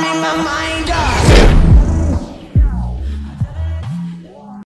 my mind.